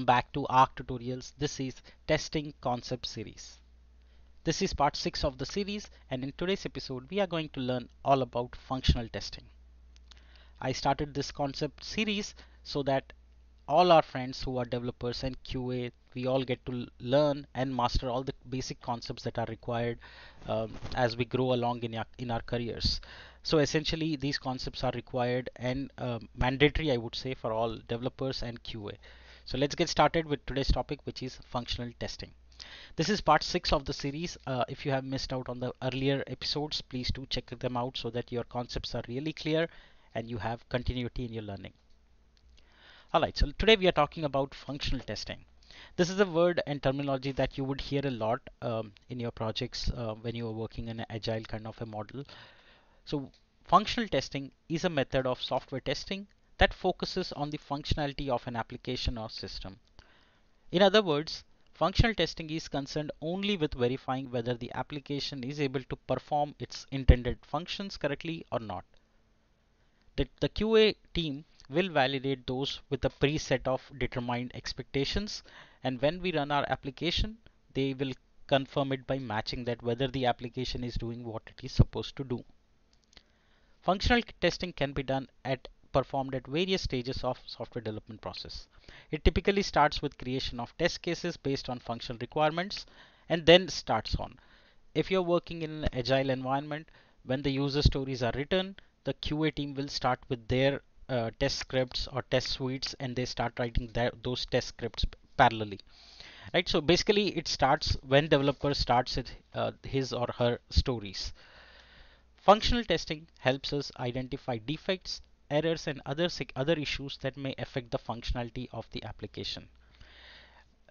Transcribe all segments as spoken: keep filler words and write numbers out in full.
Welcome back to ARCTutorials. This is Testing Concept Series. This is part six of the series, and in today's episode we are going to learn all about functional testing. I started this concept series so that all our friends who are developers and Q A, we all get to learn and master all the basic concepts that are required um, as we grow along in our, in our careers. So essentially these concepts are required and uh, mandatory, I would say, for all developers and Q A. So let's get started with today's topic, which is functional testing. This is part six of the series. Uh, if you have missed out on the earlier episodes, please do check them out so that your concepts are really clear and you have continuity in your learning. Alright, so today we are talking about functional testing. This is a word and terminology that you would hear a lot um, in your projects uh, when you are working in an agile kind of a model. So functional testing is a method of software testing that focuses on the functionality of an application or system. In other words, functional testing is concerned only with verifying whether the application is able to perform its intended functions correctly or not. The, the Q A team will validate those with a preset of determined expectations, and when we run our application, they will confirm it by matching that whether the application is doing what it is supposed to do. Functional testing can be done at performed at various stages of software development process. It typically starts with creation of test cases based on functional requirements and then starts on. If you're working in an agile environment, when the user stories are written, the Q A team will start with their uh, test scripts or test suites, and they start writing their, those test scripts parallelly. Right? So basically it starts when developer starts it, uh, his or her stories. Functional testing helps us identify defects, errors and other other issues that may affect the functionality of the application.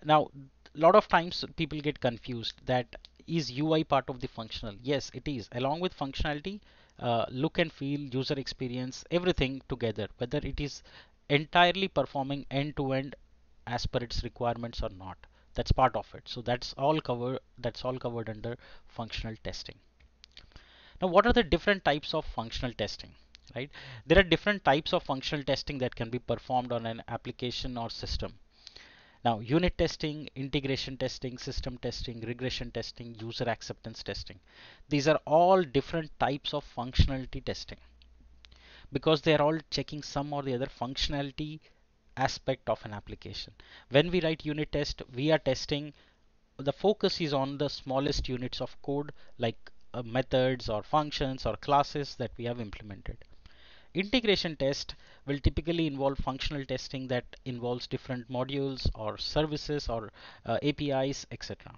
Now, a lot of times people get confused that is U I part of the functional? Yes, it is. Along with functionality, uh, look and feel, user experience, everything together, whether it is entirely performing end to end as per its requirements or not. That's part of it. So that's all cover that's all covered under functional testing. Now, what are the different types of functional testing? Right? There are different types of functional testing that can be performed on an application or system. Now, unit testing, integration testing, system testing, regression testing, user acceptance testing. These are all different types of functionality testing because they are all checking some or the other functionality aspect of an application. When we write unit test, we are testing, the focus is on the smallest units of code like uh, methods or functions or classes that we have implemented. Integration test will typically involve functional testing that involves different modules or services or uh, A P Is, et cetera.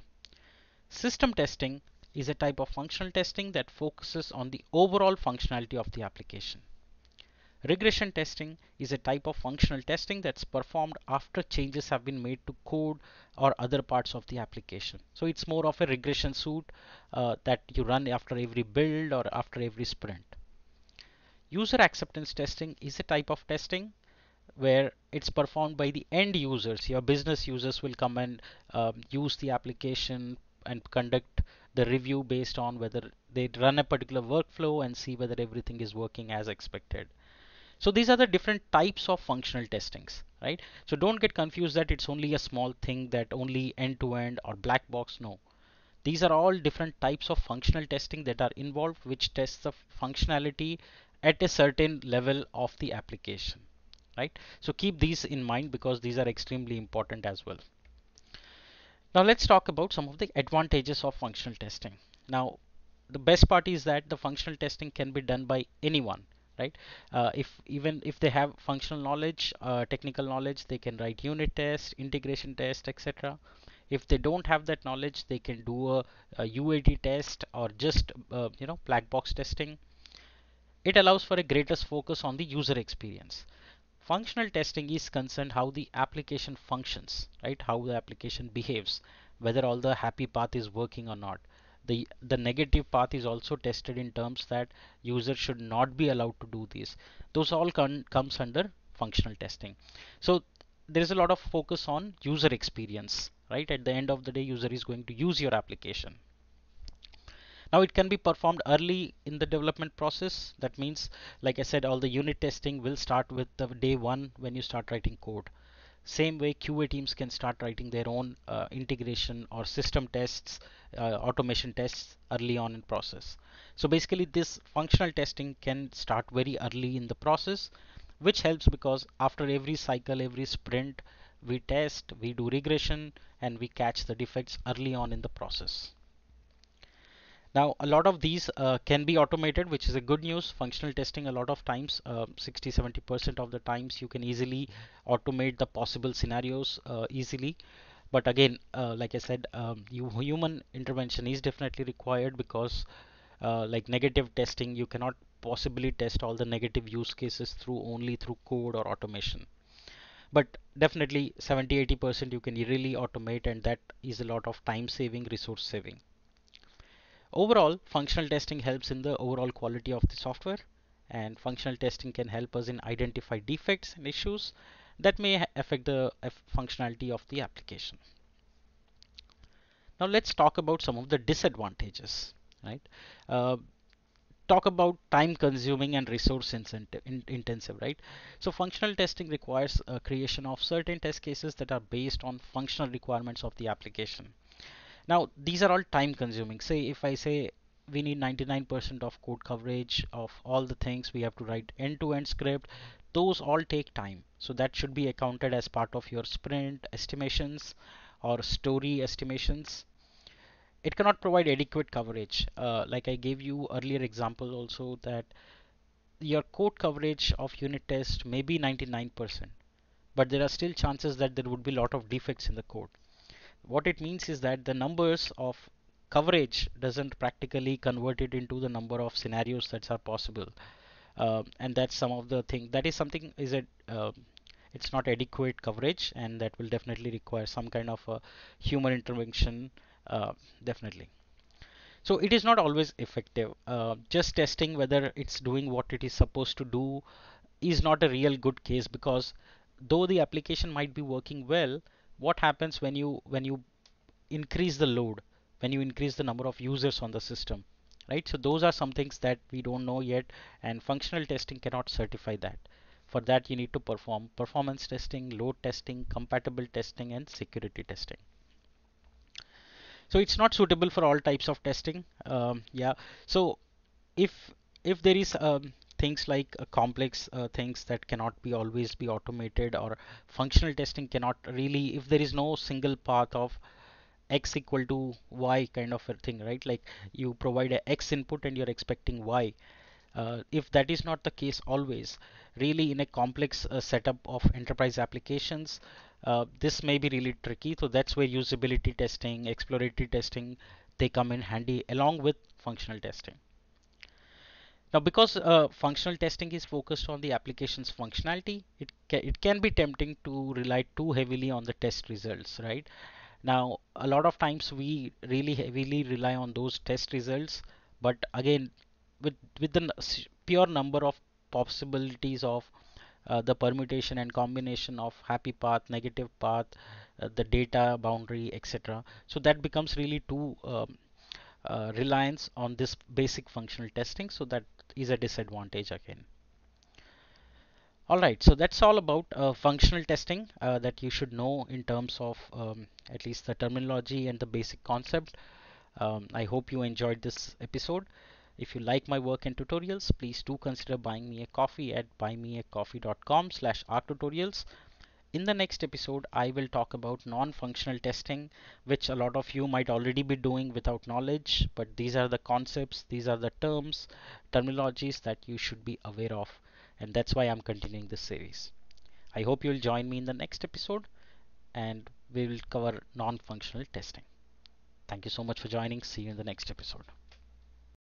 System testing is a type of functional testing that focuses on the overall functionality of the application. Regression testing is a type of functional testing that's performed after changes have been made to code or other parts of the application. So it's more of a regression suite uh, that you run after every build or after every sprint. User acceptance testing is a type of testing where it's performed by the end users. Your business users will come and um, use the application and conduct the review based on whether they run a particular workflow and see whether everything is working as expected. So these are the different types of functional testings, right? So don't get confused that it's only a small thing, that only end-to-end or black box. No. These are all different types of functional testing that are involved, which tests the functionality at a certain level of the application, right? So keep these in mind because these are extremely important as well. Now let's talk about some of the advantages of functional testing. Now, the best part is that the functional testing can be done by anyone, right? Uh, if even if they have functional knowledge, uh, technical knowledge, they can write unit tests, integration tests, et cetera. If they don't have that knowledge, they can do a, a U A T test or just uh, you know black box testing. It allows for a greatest focus on the user experience. Functional testing is concerned how the application functions, right? How the application behaves, whether all the happy path is working or not. The, the negative path is also tested in terms that users should not be allowed to do this. Those all comes under functional testing. So there is a lot of focus on user experience, right? At the end of the day, user is going to use your application. Now it can be performed early in the development process. That means, like I said, all the unit testing will start with the day one when you start writing code. Same way, Q A teams can start writing their own uh, integration or system tests, uh, automation tests early on in process. So basically this functional testing can start very early in the process, which helps because after every cycle, every sprint, we test, we do regression, and we catch the defects early on in the process. Now a lot of these uh, can be automated, which is a good news. Functional testing a lot of times, sixty to seventy percent uh, of the times you can easily automate the possible scenarios uh, easily. But again, uh, like I said, um, you, human intervention is definitely required because uh, like negative testing, you cannot possibly test all the negative use cases through only through code or automation. But definitely seventy to eighty percent you can really automate, and that is a lot of time saving, resource saving. Overall, functional testing helps in the overall quality of the software, and functional testing can help us in identify defects and issues that may affect the functionality of the application. Now let's talk about some of the disadvantages, right? Uh, talk about time consuming and resource intensive, right? So functional testing requires uh, creation of certain test cases that are based on functional requirements of the application. Now these are all time consuming. Say if I say we need ninety-nine percent of code coverage of all the things, we have to write end-to-end script, those all take time. So that should be accounted as part of your sprint estimations or story estimations. It cannot provide adequate coverage. Uh, like I gave you earlier example also, that your code coverage of unit test may be ninety-nine percent, but there are still chances that there would be a lot of defects in the code. What it means is that the numbers of coverage doesn't practically convert it into the number of scenarios that are possible, uh, and that's some of the thing that is something is it uh, it's not adequate coverage, and that will definitely require some kind of a human intervention, uh, definitely. So it is not always effective. Uh, just testing whether it's doing what it is supposed to do is not a real good case, because though the application might be working well, what happens when you when you increase the load, when you increase the number of users on the system, right? So those are some things that we don't know yet, and functional testing cannot certify that. For that you need to perform performance testing, load testing, compatible testing, and security testing. So it's not suitable for all types of testing. Um, yeah, so if if there is um, things like uh, complex uh, things that cannot be always be automated, or functional testing cannot really, if there is no single path of X equal to Y kind of a thing, right? Like you provide a X input and you're expecting Y. Uh, if that is not the case always, really in a complex uh, setup of enterprise applications, uh, this may be really tricky. So that's where usability testing, exploratory testing, they come in handy along with functional testing. Now, because uh, functional testing is focused on the application's functionality, it ca it can be tempting to rely too heavily on the test results, right? Now, a lot of times we really heavily rely on those test results, but again, with with the pure number of possibilities of uh, the permutation and combination of happy path, negative path, uh, the data boundary, et cetera, so that becomes really too um, uh, reliance on this basic functional testing. So that is a disadvantage again. Alright, so that's all about uh, functional testing uh, that you should know in terms of um, at least the terminology and the basic concept. Um, I hope you enjoyed this episode. If you like my work and tutorials, please do consider buying me a coffee at buy me a coffee dot com slash arc tutorials. In the next episode, I will talk about non-functional testing, which a lot of you might already be doing without knowledge, but these are the concepts, these are the terms, terminologies that you should be aware of, and that's why I'm continuing this series. I hope you'll join me in the next episode, and we will cover non-functional testing. Thank you so much for joining. See you in the next episode.